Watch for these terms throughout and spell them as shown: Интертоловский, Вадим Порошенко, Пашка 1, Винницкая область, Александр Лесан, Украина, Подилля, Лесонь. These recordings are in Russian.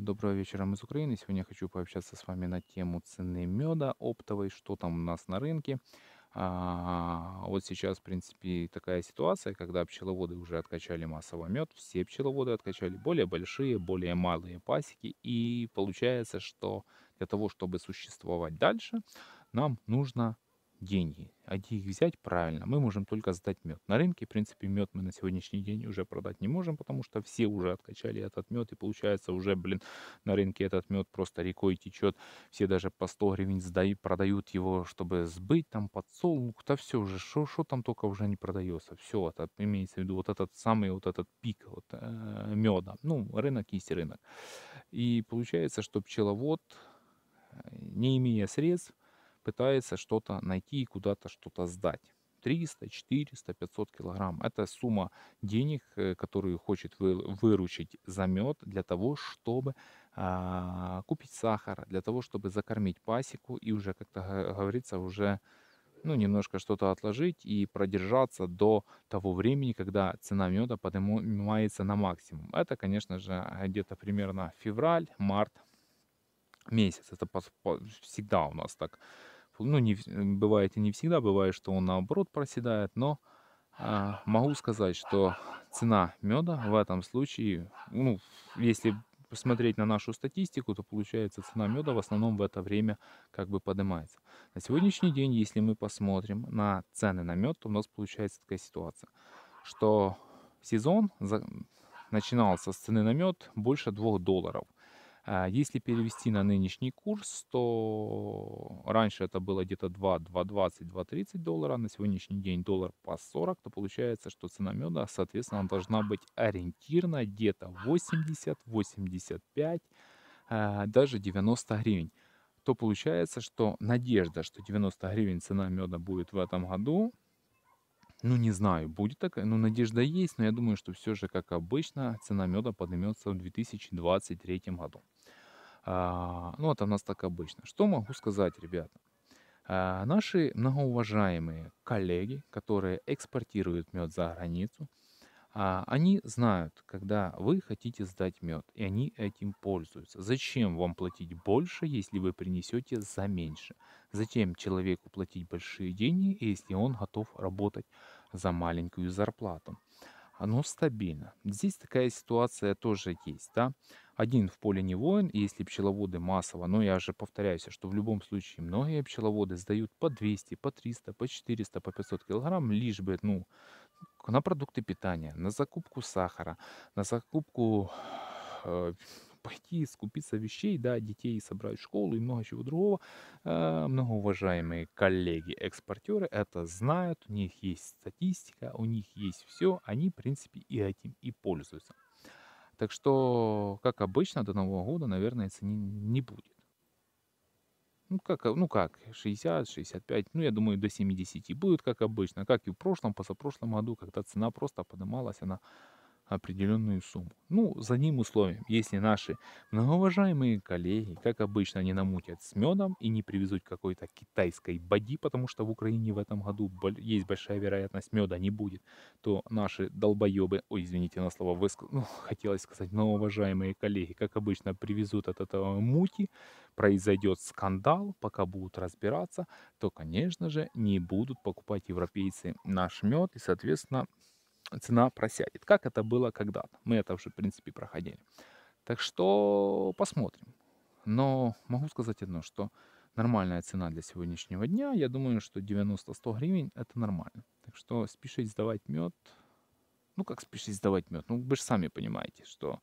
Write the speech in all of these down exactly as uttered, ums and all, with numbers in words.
Доброго вечера, мы из Украины. Сегодня я хочу пообщаться с вами на тему цены меда оптовой, что там у нас на рынке. А, вот сейчас, в принципе, такая ситуация, когда пчеловоды уже откачали массово мед. Все пчеловоды откачали, более большие, более малые пасеки. И получается, что для того, чтобы существовать дальше, нам нужно деньги. А где их взять? Правильно, мы можем только сдать мед. На рынке, в принципе, мед мы на сегодняшний день уже продать не можем, потому что все уже откачали этот мед. И получается уже, блин, на рынке этот мед просто рекой течет. Все даже по сто гривен сдают, продают его, чтобы сбыть, там, подсолнух. Да все уже, что там только уже не продается. Все, это, имеется в виду вот этот самый, вот этот пик вот, э, меда. Ну, рынок есть рынок. И получается, что пчеловод, не имея средств, пытается что-то найти и куда-то что-то сдать. триста, четыреста, пятьсот килограмм. Это сумма денег, которую хочет выручить за мед для того, чтобы а, купить сахар, для того, чтобы закормить пасеку и уже, как-то говорится, уже ну, немножко что-то отложить и продержаться до того времени, когда цена меда поднимается на максимум. Это, конечно же, где-то примерно февраль, март месяц. Это всегда у нас так. Ну, не, бывает и не всегда, бывает, что он наоборот проседает, но э, могу сказать, что цена меда в этом случае, ну, если посмотреть на нашу статистику, то получается цена меда в основном в это время как бы поднимается. На сегодняшний день, если мы посмотрим на цены на мед, то у нас получается такая ситуация, что сезон за... начинался с цены на мед больше двух долларов. Если перевести на нынешний курс, то раньше это было где-то два, два двадцать, два тридцать доллара, на сегодняшний день доллар по сорок, то получается, что цена меда, соответственно, должна быть ориентирно где-то восемьдесят, восемьдесят пять, даже девяносто гривен. То получается, что надежда, что девяносто гривен цена меда будет в этом году, ну не знаю, будет такая, ну надежда есть, но я думаю, что все же, как обычно, цена меда поднимется в две тысячи двадцать третьем году. Ну, это у нас так обычно. Что могу сказать, ребята? Наши многоуважаемые коллеги, которые экспортируют мед за границу, они знают, когда вы хотите сдать мед, и они этим пользуются. Зачем вам платить больше, если вы принесете за меньше? Зачем человеку платить большие деньги, если он готов работать за маленькую зарплату? Оно стабильно. Здесь такая ситуация тоже есть, да? Один в поле не воин, если пчеловоды массово, но я же повторяюсь, что в любом случае многие пчеловоды сдают по двести, по триста, по четыреста, по пятьсот килограмм, лишь бы, ну, на продукты питания, на закупку сахара, на закупку э, пойти скупиться вещей, да, детей собрать в школу и много чего другого. Э, многоуважаемые коллеги-экспортеры это знают, у них есть статистика, у них есть все, они, в принципе, и этим и пользуются. Так что, как обычно, до Нового года, наверное, цены не будет. Ну как, ну как, шестьдесят, шестьдесят пять, ну я думаю до семидесяти будет, как обычно, как и в прошлом, позапрошлом году, когда цена просто поднималась на определенную сумму. Ну, за ним условием, если наши многоуважаемые коллеги, как обычно, не намутят с медом и не привезут какой-то китайской боди, потому что в Украине в этом году есть большая вероятность, меда не будет, то наши долбоебы, ой, извините на слово, выск... ну, хотелось сказать, многоуважаемые коллеги, как обычно, привезут от этого мути, произойдет скандал, пока будут разбираться, то, конечно же, не будут покупать европейцы наш мед и, соответственно, цена просядет, как это было когда-то. Мы это уже, в принципе, проходили. Так что посмотрим. Но могу сказать одно, что нормальная цена для сегодняшнего дня. Я думаю, что девяносто-сто гривен это нормально. Так что спешить сдавать мед. Ну как спешить сдавать мед? Ну вы же сами понимаете, что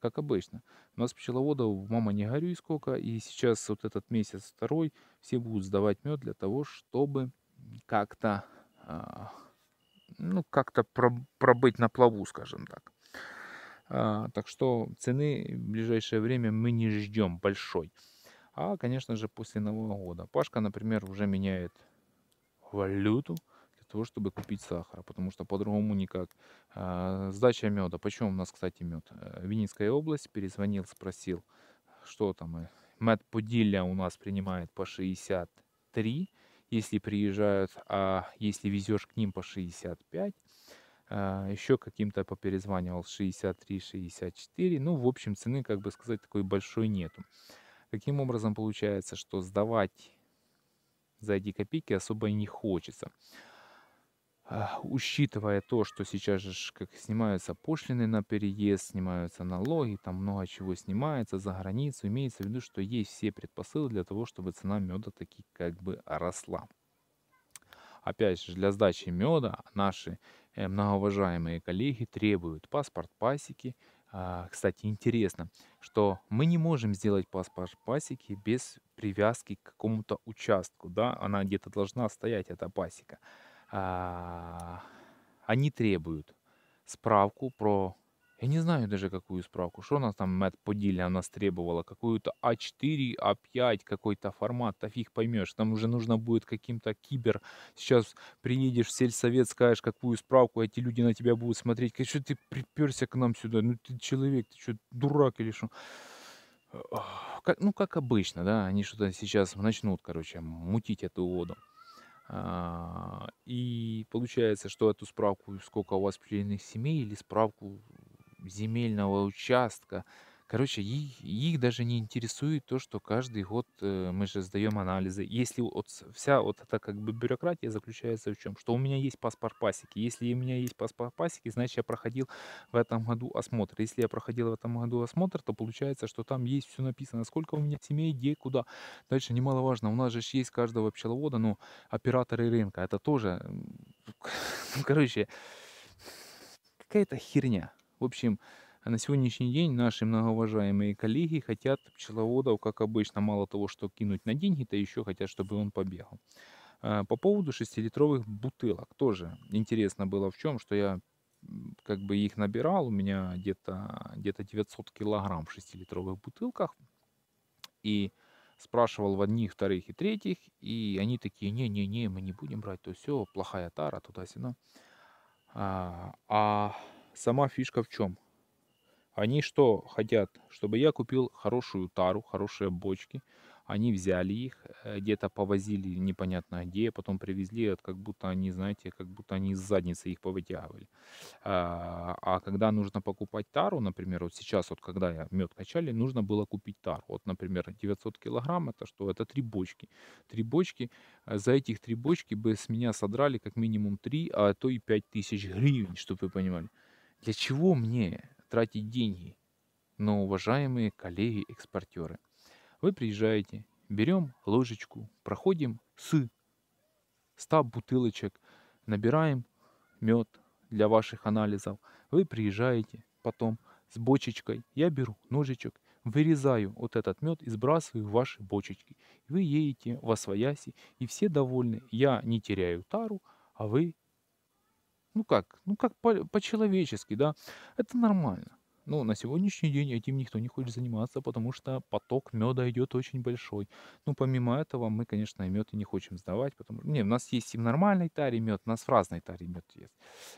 как обычно. У нас пчеловодов, мама не горюй сколько. И сейчас вот этот месяц второй все будут сдавать мед для того, чтобы как-то... ну, как-то пробыть на плаву, скажем так. А, так что цены в ближайшее время мы не ждем большой. А, конечно же, после Нового года. Пашка, например, уже меняет валюту для того, чтобы купить сахар. Потому что по-другому никак. А, сдача меда. Почем у нас, кстати, мед? Винницкая область перезвонил, спросил, что там. Мед Подилля у нас принимает по шестьдесят три. Если приезжают, а если везешь к ним по шестьдесят пять, еще каким-то поперезванивал шестьдесят три шестьдесят четыре. Ну, в общем, цены, как бы сказать, такой большой нету. Таким образом, получается, что сдавать за эти копейки особо и не хочется. Учитывая то, что сейчас же как снимаются пошлины на переезд, снимаются налоги, там много чего снимается за границу, имеется в виду, что есть все предпосылы для того, чтобы цена меда таки как бы росла. Опять же, для сдачи меда наши многоуважаемые коллеги требуют паспорт пасеки. Кстати, интересно, что мы не можем сделать паспорт пасеки без привязки к какому-то участку, да, она где-то должна стоять, эта пасека. Они требуют справку про, я не знаю даже какую справку, что у нас там мед Подилля у нас требовала, какую-то А четыре, А пять, какой-то формат, а фиг поймешь, там уже нужно будет каким-то кибер, сейчас приедешь в сельсовет, скажешь какую справку, эти люди на тебя будут смотреть, что ты приперся к нам сюда, ну ты человек, ты что, дурак или что? Как, ну как обычно, да, они что-то сейчас начнут, короче, мутить эту воду. И получается, что эту справку, сколько у вас пчелиных семей, или справку земельного участка, короче, их, их даже не интересует то, что каждый год мы же сдаем анализы. Если вот вся вот эта как бы бюрократия заключается в чем? Что у меня есть паспорт пасеки. Если у меня есть паспорт пасеки, значит я проходил в этом году осмотр. Если я проходил в этом году осмотр, то получается, что там есть все написано, сколько у меня семей, где, куда. Дальше немаловажно, у нас же есть каждого пчеловода, ну, операторы рынка. Это тоже, короче, какая-то херня. В общем, а на сегодняшний день наши многоуважаемые коллеги хотят пчеловодов, как обычно, мало того, что кинуть на деньги, то еще хотят, чтобы он побегал. По поводу шестилитровых бутылок тоже интересно было в чем, что я как бы их набирал, у меня где-то где-то девятьсот килограмм в шестилитровых бутылках, и спрашивал в одних, вторых и третьих, и они такие, не-не-не, мы не будем брать, то все, плохая тара, туда-сюда. А сама фишка в чем? Они что хотят? Чтобы я купил хорошую тару, хорошие бочки. Они взяли их, где-то повозили непонятно где, потом привезли, как будто они, знаете, как будто они из задницы их повытягивали. А, а когда нужно покупать тару, например, вот сейчас, вот когда я мед качали, нужно было купить тару. Вот, например, девятьсот килограмм, это что? Это три бочки. Три бочки, за этих три бочки бы с меня содрали как минимум три, а то и пять тысяч гривен, чтобы вы понимали. Для чего мне тратить деньги? Но, уважаемые коллеги-экспортеры, вы приезжаете, берем ложечку, проходим с ста бутылочек, набираем мед для ваших анализов. Вы приезжаете потом с бочечкой, я беру ножичек, вырезаю вот этот мед и сбрасываю в ваши бочечки. Вы едете во свояси, и все довольны. Я не теряю тару, а вы... Ну как? Ну как по-человечески, да? Это нормально. Но на сегодняшний день этим никто не хочет заниматься, потому что поток меда идет очень большой. Ну помимо этого мы, конечно, и мед и не хотим сдавать. Потому... Не, у нас есть и в нормальной таре мед, у нас в разной таре мед есть.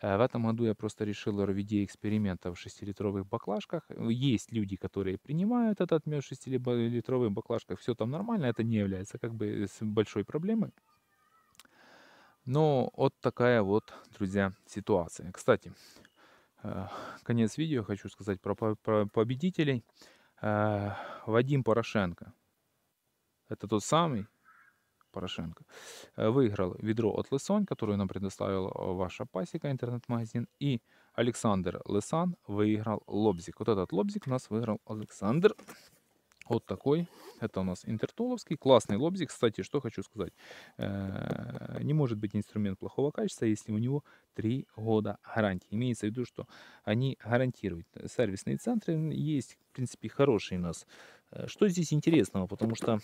В этом году я просто решил в виде эксперимента в шестилитровых баклажках. Есть люди, которые принимают этот мед в шестилитровых баклажках. Все там нормально, это не является как бы большой проблемой. Но вот такая вот, друзья, ситуация. Кстати, конец видео, хочу сказать про победителей. Вадим Порошенко, это тот самый Порошенко, выиграл ведро от Лесонь, которое нам предоставила ваша пасека, интернет-магазин. И Александр Лесан выиграл лобзик. Вот этот лобзик у нас выиграл Александр. Вот такой. Это у нас интертоловский. Классный лобзик. Кстати, что хочу сказать. Не может быть инструмент плохого качества, если у него три года гарантии. Имеется в виду, что они гарантируют. Сервисные центры есть, в принципе, хорошие у нас. Что здесь интересного? Потому что,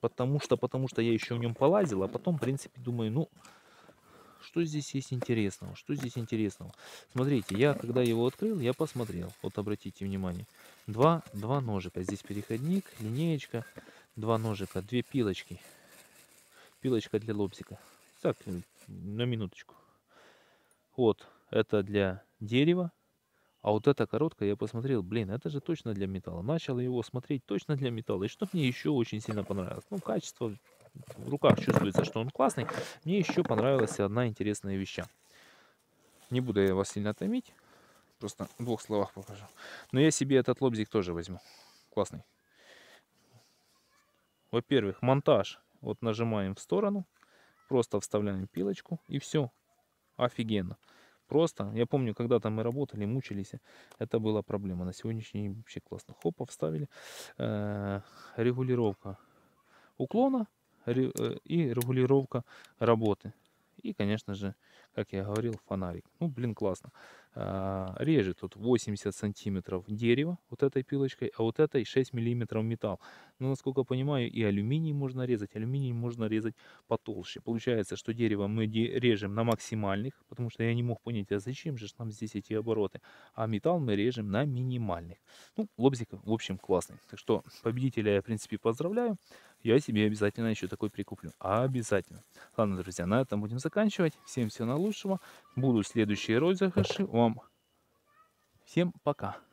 потому что, потому что я еще в нем полазил, а потом, в принципе, думаю, ну... Что здесь есть интересного? Что здесь интересного? Смотрите, я когда его открыл, я посмотрел. Вот обратите внимание. Два, два ножика. Здесь переходник, линеечка, два ножика, две пилочки. Пилочка для лобзика. Так, на минуточку. Вот, это для дерева. А вот эта короткая, я посмотрел, блин, это же точно для металла. Начал его смотреть точно для металла. И что мне еще очень сильно понравилось? Ну, качество... В руках чувствуется, что он классный. Мне еще понравилась одна интересная вещь. Не буду я вас сильно томить. Просто в двух словах покажу. Но я себе этот лобзик тоже возьму. Классный. Во-первых, монтаж. Вот нажимаем в сторону. Просто вставляем пилочку. И все. Офигенно. Просто. Я помню, когда-то мы работали, мучились. Это была проблема. На сегодняшний день вообще классно. Хопа, вставили. Регулировка уклона и регулировка работы. И, конечно же, как я говорил, фонарик. Ну, блин, классно. Режет тут восемьдесят сантиметров дерева вот этой пилочкой, а вот этой шесть миллиметров металл. Ну, насколько понимаю, и алюминий можно резать. Алюминий можно резать потолще. Получается, что дерево мы режем на максимальных, потому что я не мог понять, а зачем же нам здесь эти обороты. А металл мы режем на минимальных. Ну, лобзик, в общем, классный. Так что победителя я, в принципе, поздравляю. Я себе обязательно еще такой прикуплю. Обязательно. Ладно, друзья, на этом будем заканчивать. Всем всего наилучшего. Будут следующие розыгрыши. Вам всем пока.